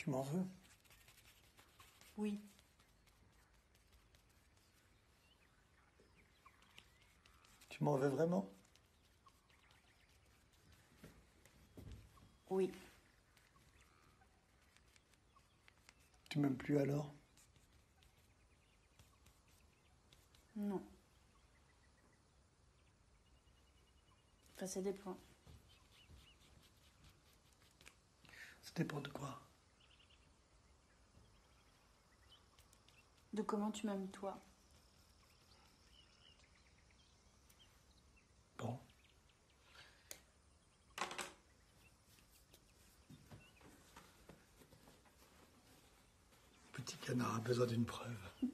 Tu m'en veux? Oui. Tu m'en veux vraiment? Oui. Tu m'aimes plus alors? Non. Enfin, ça dépend. Ça dépend de quoi? De comment tu m'aimes, toi. Bon. Le petit canard a besoin d'une preuve.